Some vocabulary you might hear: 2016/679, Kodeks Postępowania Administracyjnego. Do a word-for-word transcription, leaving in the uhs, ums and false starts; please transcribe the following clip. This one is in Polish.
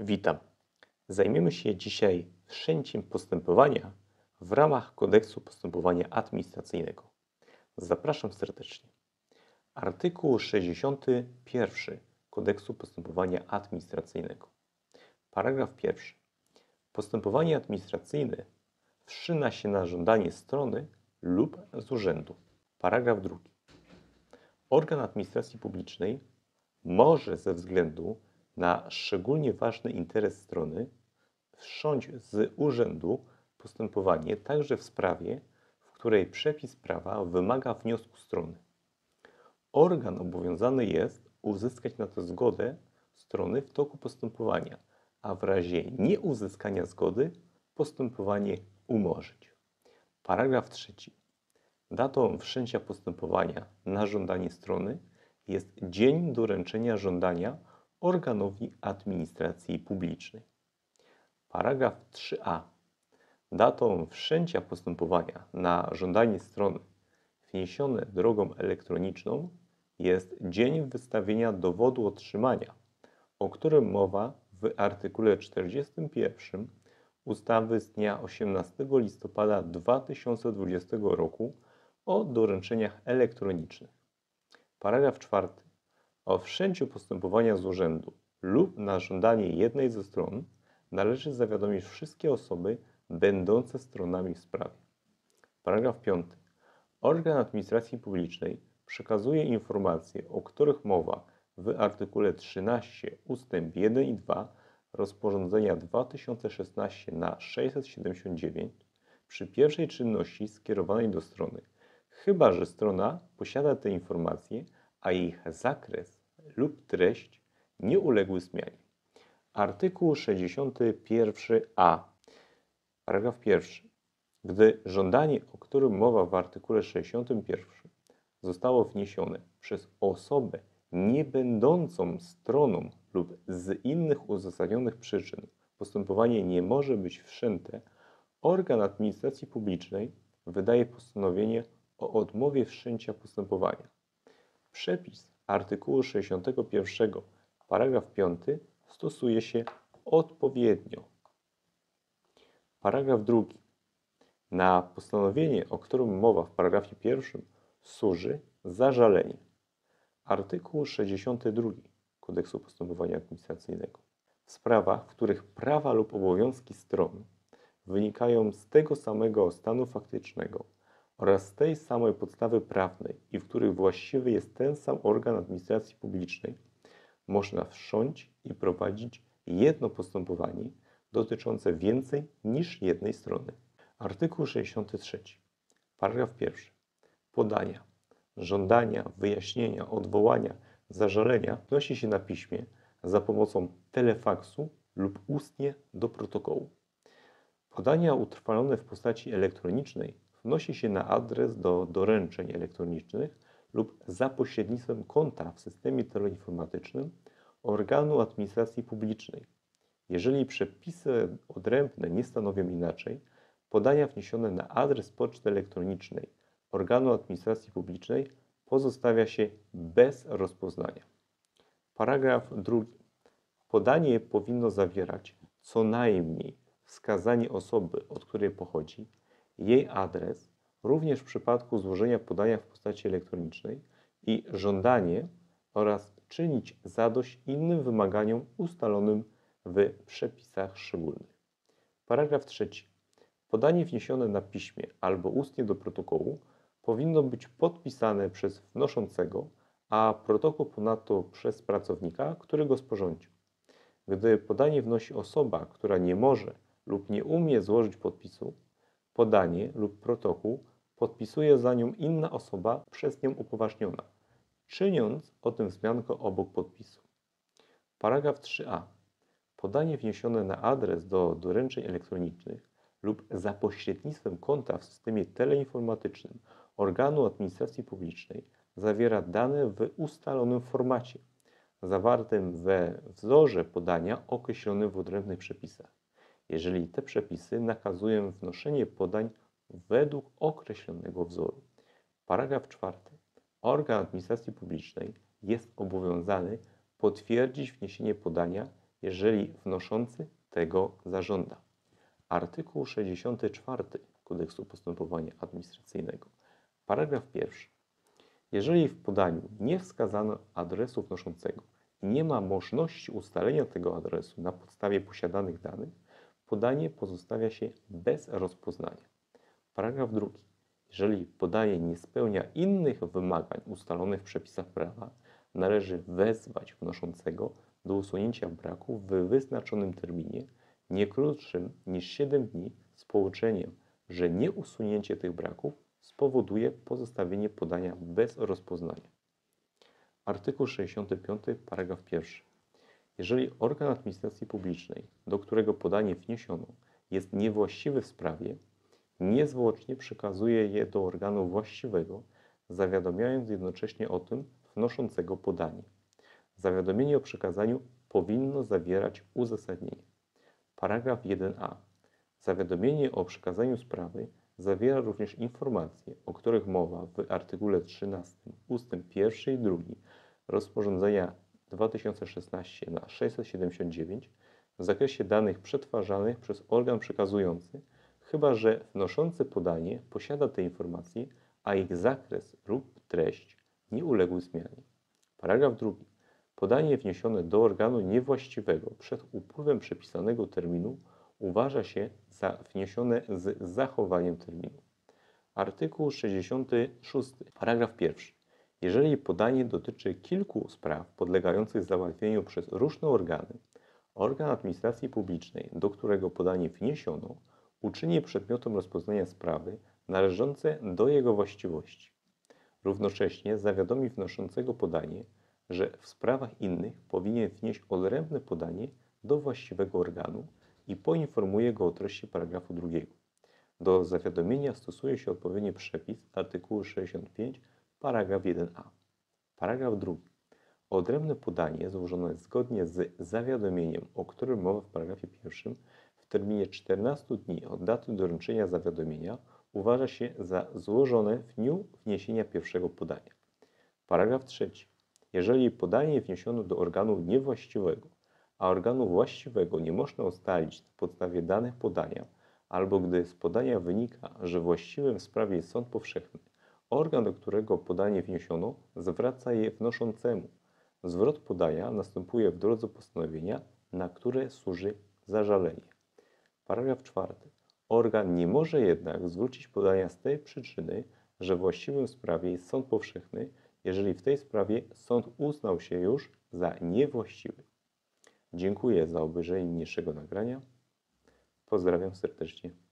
Witam. Zajmiemy się dzisiaj wszczęciem postępowania w ramach Kodeksu Postępowania Administracyjnego. Zapraszam serdecznie. Artykuł sześćdziesiąty pierwszy Kodeksu Postępowania Administracyjnego. Paragraf pierwszy. Postępowanie administracyjne wszczyna się na żądanie strony lub z urzędu. Paragraf drugi. Organ administracji publicznej może ze względu na szczególnie ważny interes strony wszcząć z urzędu postępowanie także w sprawie, w której przepis prawa wymaga wniosku strony. Organ obowiązany jest uzyskać na to zgodę strony w toku postępowania, a w razie nieuzyskania zgody postępowanie umorzyć. Paragraf trzeci. Datą wszczęcia postępowania na żądanie strony jest dzień doręczenia żądania organowi administracji publicznej. Paragraf trzy a. Datą wszczęcia postępowania na żądanie strony wniesione drogą elektroniczną jest dzień wystawienia dowodu otrzymania, o którym mowa w artykule czterdziestym pierwszym ustawy z dnia osiemnastego listopada dwa tysiące dwudziestego roku o doręczeniach elektronicznych. Paragraf czwarty. O wszczęciu postępowania z urzędu lub na żądanie jednej ze stron należy zawiadomić wszystkie osoby będące stronami w sprawie. Paragraf piąty. Organ administracji publicznej przekazuje informacje, o których mowa w artykule trzynastym ustęp jeden i dwa rozporządzenia dwa tysiące szesnaście na sześćset siedemdziesiąt dziewięć przy pierwszej czynności skierowanej do strony, chyba że strona posiada te informacje, a ich zakres lub treść nie uległy zmianie. Artykuł sześćdziesiąty pierwszy a. Paragraf pierwszy. Gdy żądanie, o którym mowa w artykule sześćdziesiątym pierwszym zostało wniesione przez osobę nie będącą stroną lub z innych uzasadnionych przyczyn postępowanie nie może być wszczęte, organ administracji publicznej wydaje postanowienie o odmowie wszczęcia postępowania. Przepis artykułu sześćdziesiątego pierwszego paragraf piąty stosuje się odpowiednio. Paragraf drugi. Na postanowienie, o którym mowa w paragrafie pierwszym, służy zażalenie. Artykuł sześćdziesiąty drugi Kodeksu Postępowania Administracyjnego. W sprawach, w których prawa lub obowiązki stron wynikają z tego samego stanu faktycznego oraz z tej samej podstawy prawnej i w których właściwy jest ten sam organ administracji publicznej, można wszcząć i prowadzić jedno postępowanie dotyczące więcej niż jednej strony. Artykuł sześćdziesiąty trzeci. Paragraf pierwszy. Podania, żądania, wyjaśnienia, odwołania, zażalenia wnosi się na piśmie za pomocą telefaksu lub ustnie do protokołu. Podania utrwalone w postaci elektronicznej wnosi się na adres do doręczeń elektronicznych lub za pośrednictwem konta w systemie teleinformatycznym organu administracji publicznej. Jeżeli przepisy odrębne nie stanowią inaczej, podania wniesione na adres poczty elektronicznej organu administracji publicznej pozostawia się bez rozpoznania. Paragraf drugi. Podanie powinno zawierać co najmniej wskazanie osoby, od której pochodzi, jej adres, również w przypadku złożenia podania w postaci elektronicznej i żądanie oraz czynić zadość innym wymaganiom ustalonym w przepisach szczególnych. Paragraf trzeci. Podanie wniesione na piśmie albo ustnie do protokołu powinno być podpisane przez wnoszącego, a protokół ponadto przez pracownika, który go sporządził. Gdy podanie wnosi osoba, która nie może lub nie umie złożyć podpisu, podanie lub protokół podpisuje za nią inna osoba przez nią upoważniona, czyniąc o tym wzmiankę obok podpisu. Paragraf trzy a. Podanie wniesione na adres do doręczeń elektronicznych lub za pośrednictwem konta w systemie teleinformatycznym organu administracji publicznej zawiera dane w ustalonym formacie, zawartym we wzorze podania określonym w odrębnych przepisach, jeżeli te przepisy nakazują wnoszenie podań według określonego wzoru. Paragraf czwarty. Organ administracji publicznej jest obowiązany potwierdzić wniesienie podania jeżeli wnoszący tego zażąda. Artykuł sześćdziesiąty czwarty Kodeksu Postępowania Administracyjnego, paragraf pierwszy. Jeżeli w podaniu nie wskazano adresu wnoszącego i nie ma możliwości ustalenia tego adresu na podstawie posiadanych danych, podanie pozostawia się bez rozpoznania. Paragraf drugi. Jeżeli podanie nie spełnia innych wymagań ustalonych w przepisach prawa, należy wezwać wnoszącego do usunięcia braku w wyznaczonym terminie, nie krótszym niż siedem dni, z pouczeniem, że nieusunięcie tych braków spowoduje pozostawienie podania bez rozpoznania. Artykuł sześćdziesiąty piąty, paragraf pierwszy. Jeżeli organ administracji publicznej, do którego podanie wniesiono, jest niewłaściwy w sprawie, niezwłocznie przekazuje je do organu właściwego, zawiadamiając jednocześnie o tym wnoszącego podanie. Zawiadomienie o przekazaniu powinno zawierać uzasadnienie. Paragraf pierwszy a. Zawiadomienie o przekazaniu sprawy zawiera również informacje, o których mowa w artykule trzynastym ust. pierwszy i drugi rozporządzenia dwa tysiące szesnaście na sześćset siedemdziesiąt dziewięć w zakresie danych przetwarzanych przez organ przekazujący, chyba że wnoszący podanie posiada te informacje, a ich zakres lub treść nie uległy zmianie. Paragraf drugi. Podanie wniesione do organu niewłaściwego przed upływem przepisanego terminu uważa się za wniesione z zachowaniem terminu. Artykuł sześćdziesiąty szósty, paragraf pierwszy. Jeżeli podanie dotyczy kilku spraw podlegających załatwieniu przez różne organy, organ administracji publicznej, do którego podanie wniesiono, uczyni przedmiotem rozpoznania sprawy należące do jego właściwości. Równocześnie zawiadomi wnoszącego podanie, że w sprawach innych powinien wnieść odrębne podanie do właściwego organu i poinformuje go o treści paragrafu drugiego. Do zawiadomienia stosuje się odpowiedni przepis artykułu sześćdziesiąty piąty, paragraf pierwszy a. Paragraf drugi. Odrębne podanie złożone zgodnie z zawiadomieniem, o którym mowa w paragrafie pierwszym, w terminie czternastu dni od daty doręczenia zawiadomienia uważa się za złożone w dniu wniesienia pierwszego podania. Paragraf trzeci. Jeżeli podanie wniesiono do organu niewłaściwego, a organu właściwego nie można ustalić na podstawie danych podania, albo gdy z podania wynika, że właściwym w sprawie jest sąd powszechny, organ, do którego podanie wniesiono, zwraca je wnoszącemu. Zwrot podania następuje w drodze postanowienia, na które służy zażalenie. Paragraf czwarty. Organ nie może jednak zwrócić podania z tej przyczyny, że właściwym w sprawie jest sąd powszechny, jeżeli w tej sprawie sąd uznał się już za niewłaściwy. Dziękuję za obejrzenie niniejszego nagrania. Pozdrawiam serdecznie.